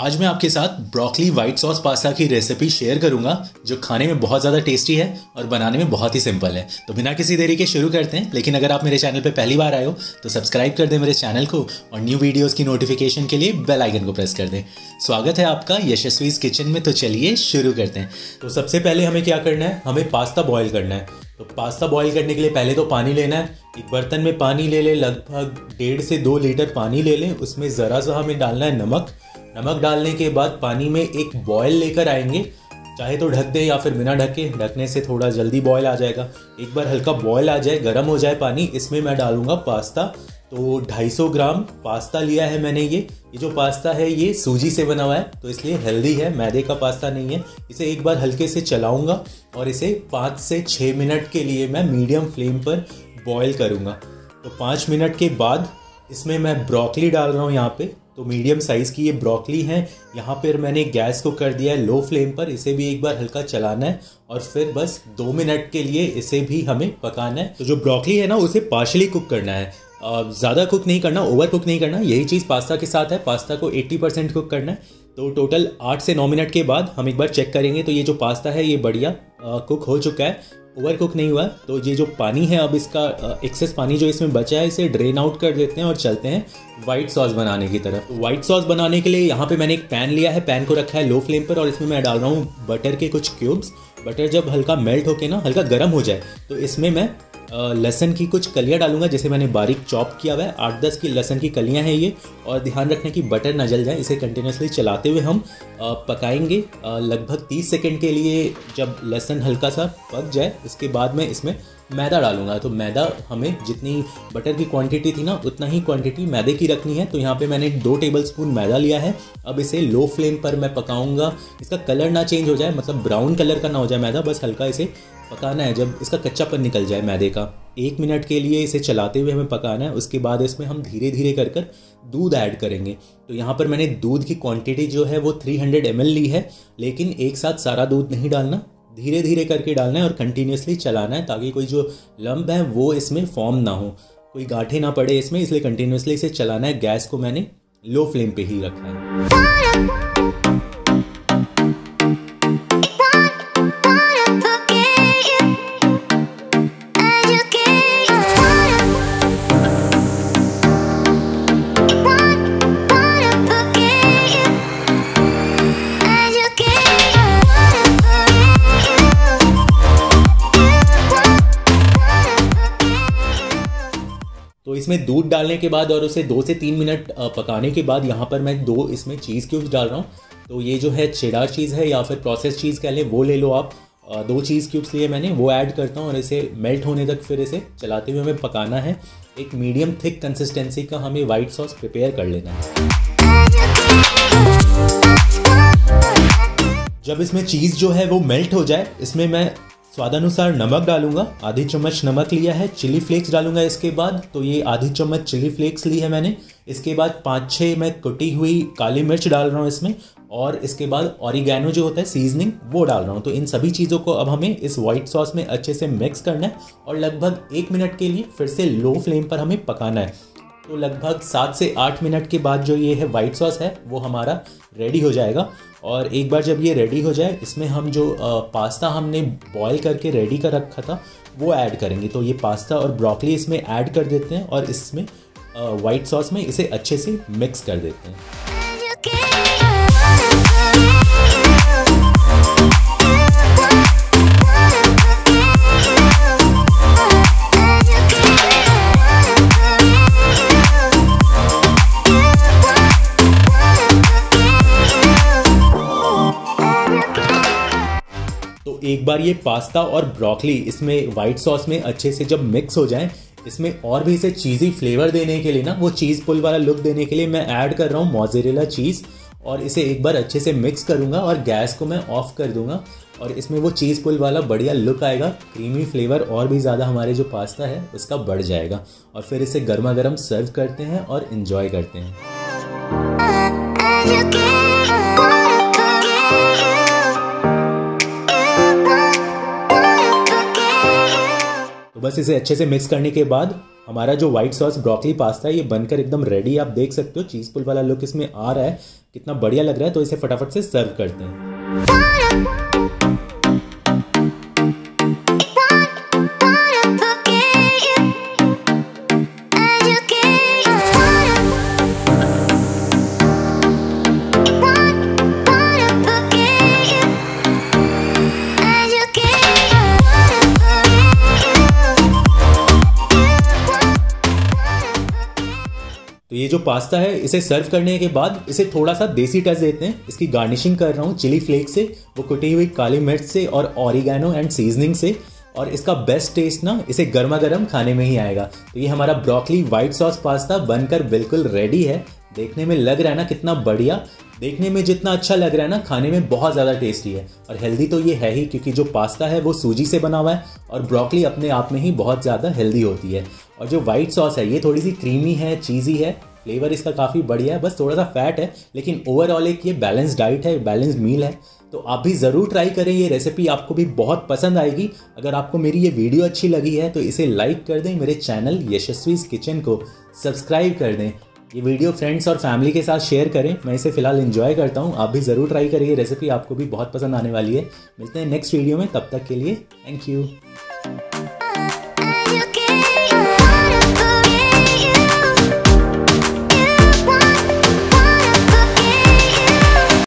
आज मैं आपके साथ ब्रोकली वाइट सॉस पास्ता की रेसिपी शेयर करूंगा जो खाने में बहुत ज़्यादा टेस्टी है और बनाने में बहुत ही सिंपल है। तो बिना किसी देरी के शुरू करते हैं। लेकिन अगर आप मेरे चैनल पे पहली बार आए हो तो सब्सक्राइब कर दें मेरे चैनल को और न्यू वीडियोस की नोटिफिकेशन के लिए बेल आइकन को प्रेस कर दें। स्वागत है आपका यशस्वी किचन में। तो चलिए शुरू करते हैं। तो सबसे पहले हमें क्या करना है, हमें पास्ता बॉयल करना है। तो पास्ता बॉयल करने के लिए पहले तो पानी लेना है। एक बर्तन में पानी ले लें, लगभग 1.5 से 2 लीटर पानी ले लें। उसमें ज़रा सा हमें डालना है नमक। नमक डालने के बाद पानी में एक बॉयल लेकर आएंगे, चाहे तो ढक दें या फिर बिना ढके। ढकने से थोड़ा जल्दी बॉयल आ जाएगा। एक बार हल्का बॉयल आ जाए, गर्म हो जाए पानी, इसमें मैं डालूंगा पास्ता। तो 250 ग्राम पास्ता लिया है मैंने। ये जो पास्ता है ये सूजी से बना हुआ है तो इसलिए हेल्दी है, मैदे का पास्ता नहीं है। इसे एक बार हल्के से चलाऊँगा और इसे 5 से 6 मिनट के लिए मैं मीडियम फ्लेम पर बॉयल करूँगा। तो 5 मिनट के बाद इसमें मैं ब्रोकली डाल रहा हूँ यहाँ पे। तो मीडियम साइज़ की ये ब्रोकली है। यहाँ पर मैंने गैस को कर दिया है लो फ्लेम पर। इसे भी एक बार हल्का चलाना है और फिर बस 2 मिनट के लिए इसे भी हमें पकाना है। तो जो ब्रोकली है ना उसे पार्शियली कुक करना है, ज़्यादा कुक नहीं करना, ओवर कुक नहीं करना। यही चीज़ पास्ता के साथ है, पास्ता को 80% कुक करना है। तो टोटल 8 से 9 मिनट के बाद हम एक बार चेक करेंगे। तो ये जो पास्ता है ये बढ़िया कुक हो चुका है, ओवर कुक नहीं हुआ। तो ये जो पानी है, अब इसका एक्सेस पानी जो इसमें बचा है इसे ड्रेन आउट कर देते हैं और चलते हैं वाइट सॉस बनाने की तरफ। वाइट सॉस बनाने के लिए यहाँ पे मैंने एक पैन लिया है, पैन को रखा है लो फ्लेम पर और इसमें मैं डाल रहा हूँ बटर के कुछ क्यूब्स। बटर जब हल्का मेल्ट होके ना हल्का गर्म हो जाए तो इसमें मैं लहसुन की कुछ कलियाँ डालूंगा जिसे मैंने बारीक चॉप किया हुआ है। 8-10 की लहसुन की कलियाँ हैं ये। और ध्यान रखना कि बटर ना जल जाए। इसे कंटिन्यूसली चलाते हुए हम पकाएंगे लगभग 30 सेकंड के लिए। जब लहसुन हल्का सा पक जाए उसके बाद मैं इसमें मैदा डालूंगा। तो मैदा हमें जितनी बटर की क्वांटिटी थी ना उतना ही क्वांटिटी मैदे की रखनी है। तो यहाँ पे मैंने 2 टेबलस्पून मैदा लिया है। अब इसे लो फ्लेम पर मैं पकाऊंगा। इसका कलर ना चेंज हो जाए, मतलब ब्राउन कलर का ना हो जाए मैदा, बस हल्का इसे पकाना है। जब इसका कच्चापन निकल जाए मैदे का, 1 मिनट के लिए इसे चलाते हुए हमें पकाना है। उसके बाद इसमें हम धीरे धीरे कर कर दूध ऐड करेंगे। तो यहाँ पर मैंने दूध की क्वांटिटी जो है वो 300 ml ली है, लेकिन एक साथ सारा दूध नहीं डालना, धीरे धीरे करके डालना है और कंटिन्यूसली चलाना है ताकि कोई जो लम्ब है वो इसमें फॉर्म ना हो, कोई गांठें ना पड़े इसमें, इसलिए कंटिन्यूसली इसे चलाना है। गैस को मैंने लो फ्लेम पे ही रखा है। तो इसमें दूध डालने के बाद और उसे 2 से 3 मिनट पकाने के बाद यहाँ पर मैं 2 इसमें चीज़ क्यूब्स डाल रहा हूँ। तो ये जो है चेडार चीज़ है या फिर प्रोसेस चीज़ कह लें, वो ले लो आप। 2 चीज़ क्यूब्स लिए मैंने, वो ऐड करता हूँ और इसे मेल्ट होने तक फिर इसे चलाते हुए हमें पकाना है। एक मीडियम थिक कंसिस्टेंसी का हमें वाइट सॉस प्रिपेयर कर लेना है। जब इसमें चीज़ जो है वो मेल्ट हो जाए, इसमें मैं स्वादानुसार नमक डालूंगा। 1/2 चम्मच नमक लिया है। चिली फ्लेक्स डालूंगा इसके बाद। तो ये 1/2 चम्मच चिली फ्लेक्स ली है मैंने। इसके बाद 5-6 मैं कुटी हुई काली मिर्च डाल रहा हूँ इसमें और इसके बाद ऑरिगेनो जो होता है सीजनिंग वो डाल रहा हूँ। तो इन सभी चीज़ों को अब हमें इस वाइट सॉस में अच्छे से मिक्स करना है और लगभग 1 मिनट के लिए फिर से लो फ्लेम पर हमें पकाना है। तो लगभग 7 से 8 मिनट के बाद जो ये है वाइट सॉस है वो हमारा रेडी हो जाएगा। और एक बार जब ये रेडी हो जाए, इसमें हम जो पास्ता हमने बॉयल करके रेडी कर रखा था वो ऐड करेंगे। तो ये पास्ता और ब्रोकली इसमें ऐड कर देते हैं और इसमें वाइट सॉस में इसे अच्छे से मिक्स कर देते हैं। एक बार ये पास्ता और ब्रोकली इसमें वाइट सॉस में अच्छे से जब मिक्स हो जाए, इसमें और भी इसे चीज़ी फ्लेवर देने के लिए ना, वो चीज़ पुल वाला लुक देने के लिए मैं ऐड कर रहा हूँ मोज़रेला चीज़ और इसे एक बार अच्छे से मिक्स करूँगा और गैस को मैं ऑफ कर दूँगा। और इसमें वो चीज़ पुल वाला बढ़िया लुक आएगा, क्रीमी फ्लेवर और भी ज़्यादा हमारे जो पास्ता है उसका बढ़ जाएगा। और फिर इसे गर्मा गर्म सर्व करते हैं और इन्जॉय करते हैं। बस इसे अच्छे से मिक्स करने के बाद हमारा जो व्हाइट सॉस ब्रोकली पास्ता है ये बनकर एकदम रेडी, आप देख सकते हो चीज़ पुल वाला लुक इसमें आ रहा है, कितना बढ़िया लग रहा है। तो इसे फटाफट से सर्व करते हैं। तो ये जो पास्ता है इसे सर्व करने के बाद इसे थोड़ा सा देसी टच देते हैं। इसकी गार्निशिंग कर रहा हूँ चिली फ्लेक्स से, वो कुटी हुई काली मिर्च से और ऑरिगेनो एंड सीजनिंग से। और इसका बेस्ट टेस्ट ना इसे गर्मा गर्म खाने में ही आएगा। तो ये हमारा ब्रोकली वाइट सॉस पास्ता बनकर बिल्कुल रेडी है। देखने में लग रहा है ना कितना बढ़िया, देखने में जितना अच्छा लग रहा है ना खाने में बहुत ज़्यादा टेस्टी है। और हेल्दी तो ये है ही, क्योंकि जो पास्ता है वो सूजी से बना हुआ है और ब्रोकली अपने आप में ही बहुत ज़्यादा हेल्दी होती है। और जो वाइट सॉस है ये थोड़ी सी क्रीमी है, चीज़ी है, फ्लेवर इसका काफ़ी बढ़िया है, बस थोड़ा सा फैट है, लेकिन ओवरऑल एक ये बैलेंस डाइट है, बैलेंस मील है। तो आप भी ज़रूर ट्राई करें, ये रेसिपी आपको भी बहुत पसंद आएगी। अगर आपको मेरी ये वीडियो अच्छी लगी है तो इसे लाइक कर दें, मेरे चैनल यशस्वी किचन को सब्सक्राइब कर दें, ये वीडियो फ्रेंड्स और फैमिली के साथ शेयर करें। मैं इसे फ़िलहाल एंजॉय करता हूँ, आप भी ज़रूर ट्राई करें, ये रेसिपी आपको भी बहुत पसंद आने वाली है। मिलते हैं नेक्स्ट वीडियो में, तब तक के लिए थैंक यू।